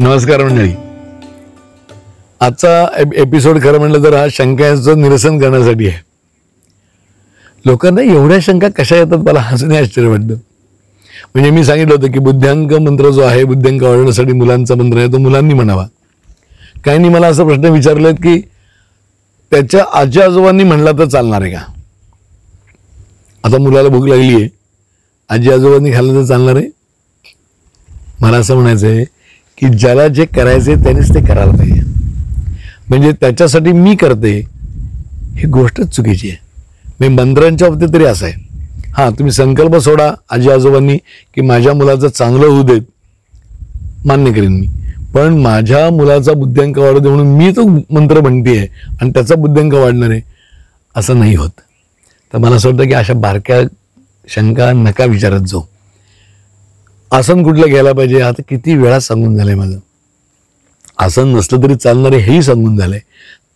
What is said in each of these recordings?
नमस्कार मंडळी। आजचा एपिसोड खरं म्हटलं तर हा शंकांचं निरसन करण्यासाठी आहे। लोकांना एवढ्या शंका कशा येतात मला हसणे आश्चर्य वाटतं। म्हणजे मी सांगितलं होतं की बुद्ध्यांक मंत्र जो आहे बुद्ध्यांक वाढवण्यासाठी मुलांचा मंत्र आहे तो मुलांनी म्हणावा। काहींनी मला असा प्रश्न विचारलेत की त्याच्या आजी आजोबांनी म्हणला तर चालणार आहे का? आता मुलाला भूक लागली आहे, आजी आजोबांनी खाल्लं तर चालणार आहे? मला असं म्हणायचं आहे की ज्याला जे करायचे त्यानेच ते करायला पाहिजे। म्हणजे त्याच्यासाठी मी करते ही गोष्टच चुकीची आहे। मी मंत्रांच्या बाबतीत तरी असं आहे, हां तुम्ही संकल्प सोडा आजी आजोबांनी की माझ्या मुलाचं चांगलं होऊ देत, मान्य करेन मी, पण माझ्या मुलाचा बुद्ध्यांक वाढू दे म्हणून मी तो मंत्र म्हणते आहे आणि त्याचा बुद्ध्यांक वाढणार आहे असं नाही होत। तर मला असं वाटतं की अशा बारक्या शंका नका विचारत जाऊ। आसन कुठलं घ्यायला पाहिजे आता किती वेळा सांगून झालंय माझं। आसन नसलं तरी चालणारे हेही सांगून झालंय,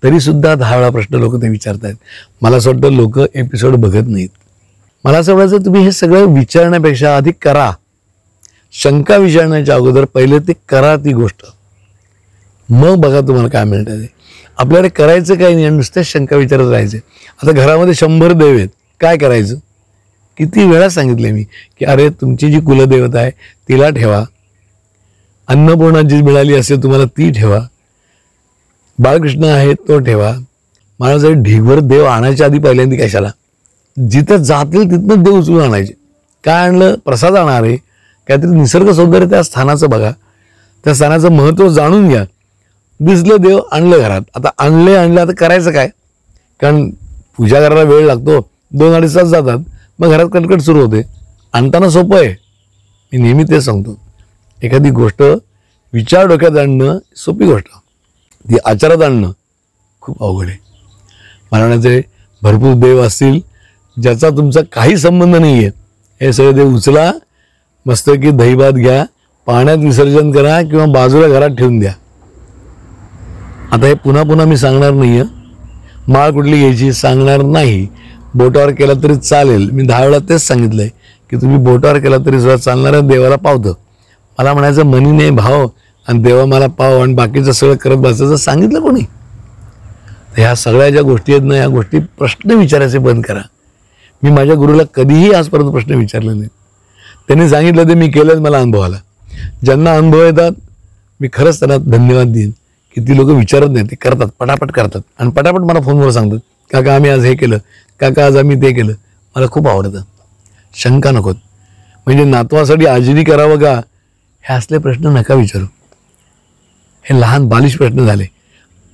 तरीसुद्धा 10 वेळा प्रश्न लोक ते विचारत आहेत। मला असं वाटतं लोक एपिसोड बघत नाहीत। मला असं वाटतं तुम्ही हे सगळं विचारण्यापेक्षा आधी करा। शंका विचारण्याच्या अगोदर पहिले ते करा ती गोष्ट, मग बघा तुम्हाला काय मिळतं ते। आपल्याला करायचं काही नाही, नुसत्या शंका विचारत राहायचं। आता घरामध्ये 100 देव आहेत, काय करायचं? किती वेळा सांगितले मी की अरे तुमची जी कुलदेवता आहे तिला ठेवा, अन्नपूर्णा जी मिळाली असे तुम्हाला ती ठेवा, बाळकृष्ण आहे तो ठेवा। मला जर ढिगवर देव आणायच्या आधी पहिल्यांदा कशाला, जिथं जातील तिथनं देव उचलून आणायचे। काय आणलं? प्रसाद आणणार आहे, काहीतरी निसर्ग सौंदर्य त्या स्थानाचं बघा, त्या स्थानाचं महत्त्व जाणून घ्या। दिसलं देव आणलं घरात, आता आणलं आता करायचं काय? कारण पूजा करायला वेळ लागतो, 2-2.5 तास जातात, मग घरात कटकट सुरू होते। आणताना सोपं आहे, मी नेहमी ते सांगतो। एखादी गोष्ट विचार डोक्यात आणणं सोपी गोष्ट, ती आचारात आणणं खूप अवघड आहे। मला म्हणायचे भरपूर देव असतील ज्याचा तुमचा काही संबंध नाही आहे, हे सगळे देव उचला, मस्तपैकी दहीभात घ्या, पाण्यात विसर्जन करा किंवा बाजूला घरात ठेवून द्या। आता हे पुन्हा पुन्हा मी सांगणार नाही आहे, माळ कुठली घ्यायची सांगणार नाही, बोटावर केला तरी चालेल। मी 10 वेळा तेच सांगितलं आहे की तुम्ही बोटावर केला तरी सुद्धा चालणाऱ्या देवाला पावतं। मला म्हणायचं मनी नाही भाव आणि देवा मला पाव आणि बाकीचं सगळं करत बसायचं सांगितलं कोणी? तर ह्या सगळ्या ज्या गोष्टी आहेत ना, ह्या गोष्टी प्रश्न विचारायचे बंद करा। मी माझ्या गुरुला कधीही आजपर्यंत प्रश्न विचारले नाहीत। त्यांनी सांगितलं ते मी केलं, मला अनुभव आला। ज्यांना अनुभव येतात मी खरंच त्यांना धन्यवाद देईन की ती लोक विचारत नाही, ते करतात, पटापट करतात आणि पटापट मला फोनवर सांगतात काका आम्ही आज हे केलं, काका आज आम्ही ते केलं। मला खूप आवडतं। शंका नकोत, म्हणजे नातवासाठी आजीनी करावं का हे असले प्रश्न नका विचारू। हे लहान बालिश प्रश्न झाले,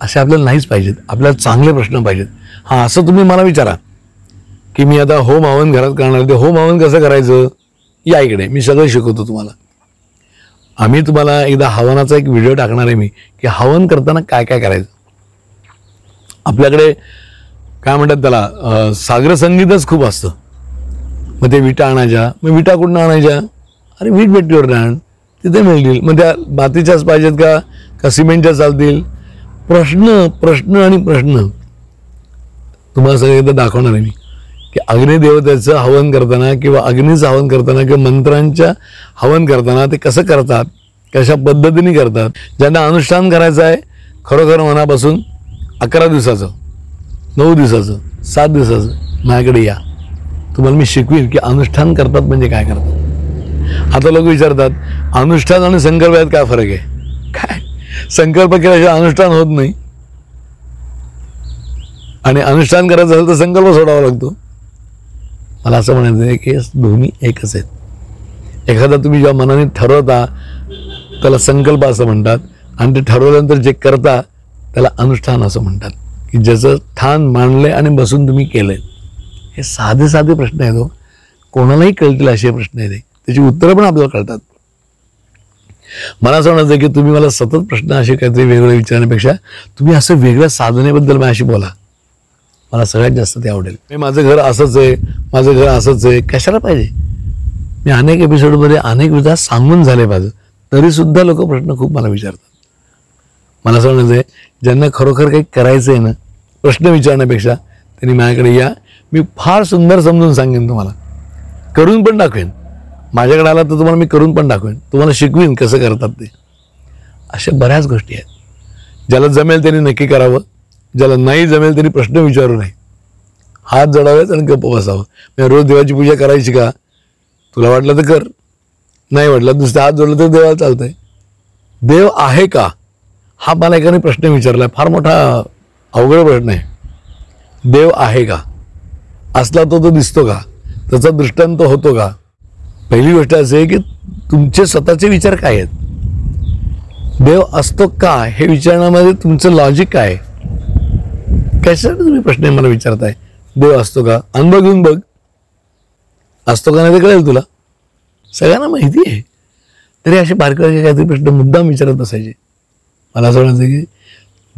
असे आपल्याला नाहीच पाहिजेत, आपल्याला चांगले प्रश्न पाहिजेत। हां असं तुम्ही मला विचारा की मी आता होम हवन घरात करणार, ते होम हवन कसं करायचं या इकडे मी सगळं शिकवतो तुम्हाला। आम्ही तुम्हाला एकदा हवनाचा एक व्हिडिओ टाकणार आहे मी की हवन करताना काय काय करायचं। आपल्याकडे काय म्हणतात त्याला, सागर संगीतच खूप असतं। मग ते विटा आणायच्या, मग विटा कुठून आणायच्या? अरे वीट भेटीवर आण, तिथे मिळतील। मग त्या मातीच्याच पाहिजेत का का सिमेंटच्या चालतील? प्रश्न प्रश्न आणि प्रश्न तुम्हाला सगळं एकदा दाखवणार आहे मी की अग्निदेवतेचं हवन करताना किंवा अग्नीचं हवन करताना किंवा मंत्रांच्या हवन करताना ते कसं करतात, कशा पद्धतीने करतात। ज्यांना अनुष्ठान करायचं आहे खरोखर मनापासून 11 दिवसाचं, 9 दिवसाचं, 7 दिवसाचं माझ्याकडे या, तुम्हाला मी शिकवीन की अनुष्ठान करतात म्हणजे काय करतात। आता लोक विचारतात अनुष्ठान आणि संकल्प यात काय फरक आहे? काय संकल्प केल्याशिवाय अनुष्ठान होत नाही आणि अनुष्ठान करायचं असेल तर संकल्प सोडावा लागतो। मला असं म्हणायचं आहे की दोन्ही एकच आहेत। एखादा तुम्ही ज्या मनाने ठरवता त्याला संकल्प असं म्हणतात आणि ते ठरवल्यानंतर जे करता त्याला अनुष्ठान असं म्हणतात, की ज्याचं ठाण मांडलं आणि बसून तुम्ही केलं। हे साधे साधे प्रश्न आहेत हो, कोणालाही कळतील असे प्रश्न आहेत, त्याची उत्तरं पण आपल्याला कळतात। मला असं म्हणायचं की तुम्ही मला सतत प्रश्न असे काहीतरी वेगळे विचारण्यापेक्षा तुम्ही असं वेगळ्या साधनेबद्दल माझ्याशी बोला, मला सगळ्यात जास्त ते आवडेल। मी माझं घर असंच आहे, माझं घर असंच आहे, कशाला पाहिजे? मी अनेक एपिसोडमध्ये अनेक विधा सांगून झाले माझं, तरीसुद्धा लोक प्रश्न खूप मला विचारतात। मला असं म्हणायचं आहे ज्यांना खरोखर काही करायचं आहे ना, प्रश्न विचारण्यापेक्षा त्यांनी माझ्याकडे या, मी फार सुंदर समजून सांगेन तुम्हाला, करून पण दाखवेन। माझ्याकडे आला तर तुम्हाला मी करून पण दाखवेन, तुम्हाला शिकवीन कसं करतात ते। अशा बऱ्याच गोष्टी आहेत. ज्याला जमेल त्यांनी नक्की करावं, ज्याला नाही जमेल त्यांनी प्रश्न विचारू नये, हात जोडावेत आणि गप्प बसावं. म्हणजे रोज देवाची पूजा करायची का, तुला वाटलं तर कर, नाही वाटलं दुसरा हात जोडलं तर देवाला चालतंय. देव आहे का हा मला एकाने प्रश्न विचारला, फार मोठा अवघड प्रश्न आहे. देव आहे का, असला तो दिसतो का, त्याचा दृष्टांत होतो का. पहिली गोष्ट अशी आहे की तुमचे स्वतःचे विचार काय आहेत. देव असतो का हे विचारण्यामध्ये तुमचं लॉजिक काय आहे, कशासाठी तुम्ही प्रश्न मला विचारताय. देव असतो का, अनुभव घेऊन बघ, असतो का नाही ते कळेल तुला, सगळ्यांना माहिती आहे. तरी असे बारकाईने काहीतरी प्रश्न मुद्दाम विचारत बसायचे. मला असं वाटतं की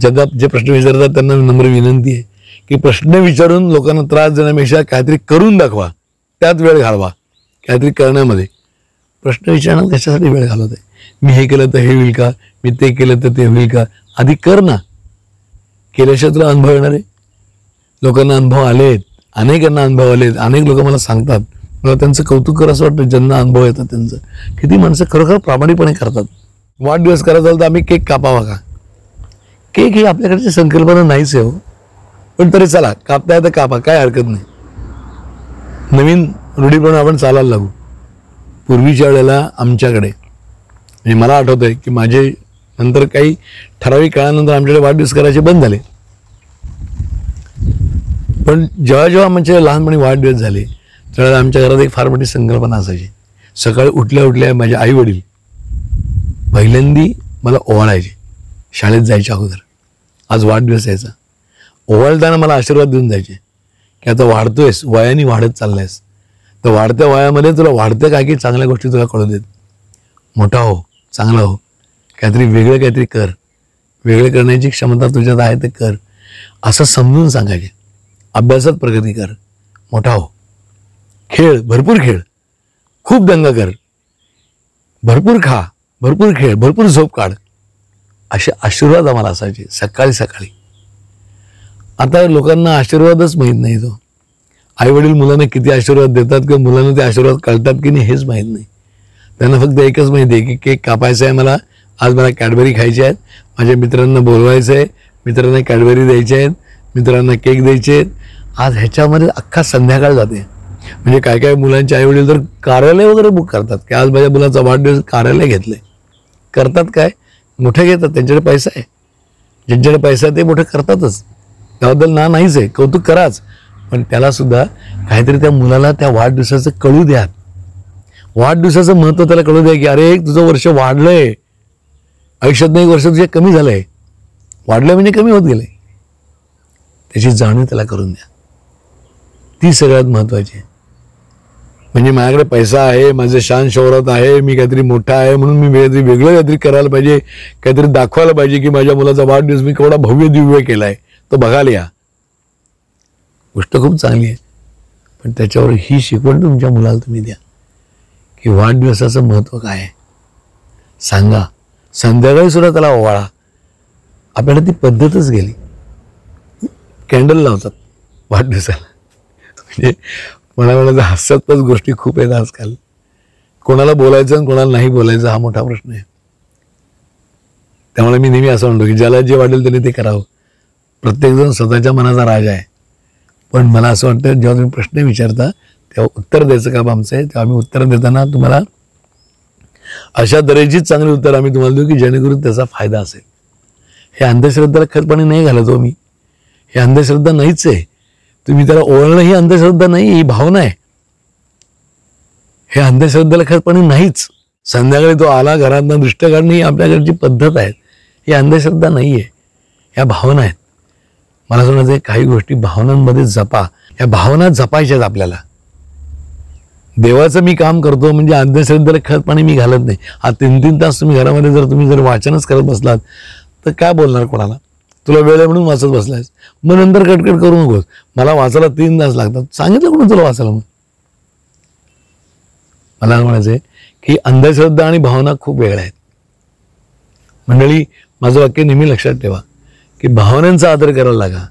जगात जे प्रश्न विचारतात त्यांना नम्र विनंती आहे की प्रश्न विचारून लोकांना त्रास देण्यापेक्षा काहीतरी करून दाखवा, त्यात वेळ घालवा. काहीतरी करण्यामध्ये प्रश्न विचारणं कशासाठी वेळ घालवत आहे. मी हे केलं तर हे होईल का, मी ते केलं तर ते होईल का, आधी कर ना. केल्याशिवाय तुला अनुभव येणार आहे. लोकांना अनुभव आलेत, अनेकांना अनुभव आलेत. अनेक लोक मला सांगतात, मला त्यांचं कौतुक कर असं वाटतं ज्यांना अनुभव येतात त्यांचं. किती माणसं खरोखर प्रामाणिकपणे करतात. वाढदिवस करायचा तर आम्ही केक कापावा का, केक ही आपल्याकडची संकल्पना नाहीच आहे हो, पण तरी चला कापता येतं कापा, काय हरकत नाही. नवीन रूढीप्रमाणे आपण चालायला लागू. पूर्वीच्या वेळेला आमच्याकडे, म्हणजे मला आठवतं आहे की माझे नंतर काही ठराविक काळानंतर आमच्याकडे वाढदिवस करायचे बंद झाले, पण जेव्हा जेव्हा म्हणजे लहानपणी वाढदिवस झाले त्यावेळेला आमच्या घरात एक फार मोठी संकल्पना असायची. सकाळी उठल्या उठल्या माझे आई वडील पहिल्यांदी मला ओवाळायचे, शाळेत जायच्या अगोदर आज वाढदिवस यायचा. ओवाळताना मला आशीर्वाद देऊन जायचे की आता वाढतो आहेस, वयाने वाढत चालला आहेस, तर वाढत्या वयामध्ये तुला वाढतं काय की चांगल्या गोष्टी तुला कळू देत, मोठा हो, चांगला हो, काहीतरी वेगळं काहीतरी कर, वेगळं करण्याची क्षमता तुझ्यात आहे ते कर, असं समजून सांगायचे. अभ्यासात प्रगती कर, मोठा हो, खेळ, भरपूर खेळ, खूप दंगा कर, भरपूर खा, भरपूर खेळ, भरपूर झोप काढ, असे आशीर्वाद आम्हाला असायचे सकाळी सकाळी. आता लोकांना आशीर्वादच माहीत नाही. तो आईवडील मुलांना किती आशीर्वाद देतात किंवा मुलांना ते आशीर्वाद कळतात की नाही हेच माहीत नाही. त्यांना फक्त एकच माहिती आहे की केक कापायचा आहे, मला आज मला कॅडबरी खायची आहेत, माझ्या मित्रांना बोलवायचं आहे, मित्रांना कॅडबरी द्यायचे आहेत, मित्रांना केक द्यायचे आहेत. आज ह्याच्यामध्ये अख्खा संध्याकाळ जाते. म्हणजे काय काय मुलांचे आईवडील तर कार्यालय वगैरे बुक करतात की आज माझ्या मुलाचा वाढदिवस, कार्यालय घेतलं आहे. करतात काय, मोठे घेतात, त्यांच्याकडे पैसा आहे, ज्यांच्याकडे पैसा आहे ते मोठे करतातच, त्याबद्दल नाहीच आहे, कौतुक कराच. पण त्यालासुद्धा काहीतरी त्या मुलाला त्या वाढदिवसाचं कळू द्या, वाढदिवसाचं महत्त्व त्याला कळू द्या की अरे तुझं वर्ष वाढलं आहे, आयुष्यात नाही वर्ष तुझे कमी झालं आहे, वाढलं म्हणजे कमी होत गेलं, त्याची जाणीव त्याला करून द्या, ती सगळ्यात महत्त्वाची आहे. म्हणजे माझ्याकडे पैसा आहे, माझं शान शौहरत आहे, मी काहीतरी मोठा आहे म्हणून मी काहीतरी वेगळं काहीतरी करायला पाहिजे, काहीतरी दाखवायला पाहिजे की माझ्या मुलाचा वाढदिवस मी केवढा भव्य दिव्य केला आहे, तो बघायला या. गोष्ट खूप चांगली आहे, पण त्याच्यावर ही शिकवण तुमच्या मुलाला तुम्ही द्या की वाढदिवसाचं महत्त्व काय आहे सांगा. संध्याकाळी सुद्धा त्याला ओवाळा. आपल्याला ती पद्धतच गेली, कॅन्डल लावतात वाढदिवसाला. म्हणजे कोणाला हास्यातच गोष्टी खूप आहेत आजकाल. कोणाला बोलायचं आणि कोणाला नाही बोलायचं हा मोठा प्रश्न आहे. त्यामुळे मी नेहमी असं म्हणतो की ज्याला जे वाटेल त्याने ते करावं. प्रत्येकजण स्वतःच्या मनाचा राजा आहे, पण मला असं वाटतं जेव्हा तुम्ही प्रश्न विचारता तेव्हा उत्तर द्यायचं काम आमचं आहे. तेव्हा आम्ही उत्तर देताना तुम्हाला अशा तऱ्हेचीच चांगली उत्तर आम्ही तुम्हाला देऊ की जेणेकरून त्याचा फायदा असेल. हे अंधश्रद्धेला खतपाणी नाही घालतो मी, हे अंधश्रद्धा नाहीच आहे. तुम्ही त्याला ओळखणं ही अंधश्रद्धा नाही, ही भावना आहे. हे अंधश्रद्धेला खतपाणी नाहीच. संध्याकाळी तो आला घरांना दृष्ट काढणं ही आपल्याकडची पद्धत आहे, ही अंधश्रद्धा नाही आहे, ह्या भावना आहेत. मला असं म्हणायचं काही गोष्टी भावनांमध्ये जपा, या भावना जपायच्याच आपल्याला. देवाचं मी काम करतो म्हणजे अंधश्रद्धेला खतपाणी मी घालत नाही. हा 3-3 तास तुम्ही घरामध्ये जर तुम्ही जर वाचनच करत बसलात तर काय बोलणार कोणाला, तुला वेळ म्हणून वाचत बसलायस, मग नंतर कटकट करू नकोस. मला वाचायला 3 तास लागतात, सांगितलं कोण तुला वाचायला. मग मला म्हणायचं आहे की अंधश्रद्धा आणि भावना खूप वेगळ्या आहेत. मंडळी, माझं वाक्य नेहमी लक्षात ठेवा की भावनांचा आदर करायला लागा.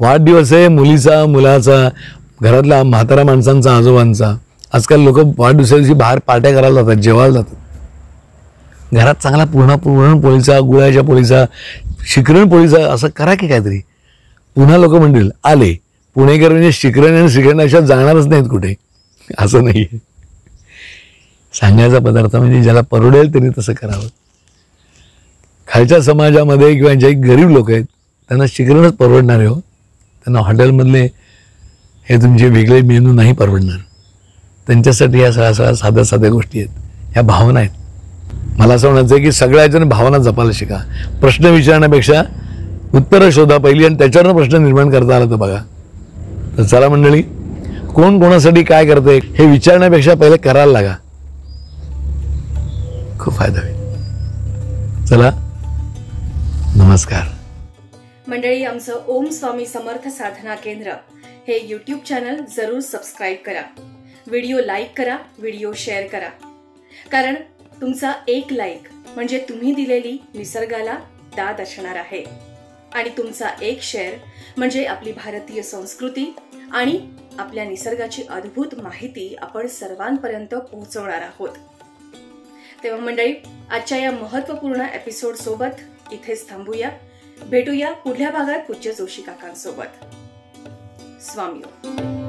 वाढदिवस आहे मुलीचा, मुलाचा, घरातल्या म्हातारा माणसांचा, आजोबांचा. आजकाल लोक वाढदिवसाची बाहेर पार्ट्या करायला जातात, जेवायला जातात. घरात चांगला पुरण पोळीचा गुळाच्या पोळीचा शिकरण पोळीचा असं करा की काहीतरी. पुन्हा लोक म्हणतील आले पुणेकर म्हणजे शिकरण आणि शिकरणाशिवाय जाणारच नाहीत कुठे, असं नाही. सांगायचा पदार्थ म्हणजे ज्याला परवडेल त्यांनी तसं करावं. खालच्या समाजामध्ये किंवा जे गरीब लोक आहेत त्यांना शिकरणच परवडणारे हो, त्यांना हॉटेलमधले हे तुमचे वेगळे मेनू नाही परवडणार. त्यांच्यासाठी या साध्या साध्या गोष्टी आहेत, ह्या भावना आहेत. मला असं म्हणायचं आहे की सगळ्याच्यानं भावना जपायला शिका. प्रश्न विचारण्यापेक्षा उत्तरं शोधा पहिली आणि त्याच्यावरनं प्रश्न निर्माण करता आला तर बघा. तर चला मंडळी, कोण कोणासाठी काय करते हे विचारण्यापेक्षा पहिले करायला लागा, खूप फायदा होईल. चला नमस्कार मंडळी. आमचं ओम स्वामी समर्थ साधना केंद्र हे यूट्यूब चॅनल जरूर सबस्क्राईब करा, व्हिडिओ लाईक करा, व्हिडिओ शेअर करा. कारण तुमचा एक लाईक म्हणजे तुम्ही दिलेली निसर्गाला दाद असणार आहे आणि तुमचा एक शेअर म्हणजे आपली भारतीय संस्कृती आणि आपल्या निसर्गाची अद्भुत माहिती आपण सर्वांपर्यंत पोहोचवणार आहोत. तेव्हा मंडळी, आजच्या या महत्त्वपूर्ण एपिसोड सोबत इथेच थांबूया. भेटूया पुढल्या भागात पूज्य जोशी काकांसोबत. स्वामी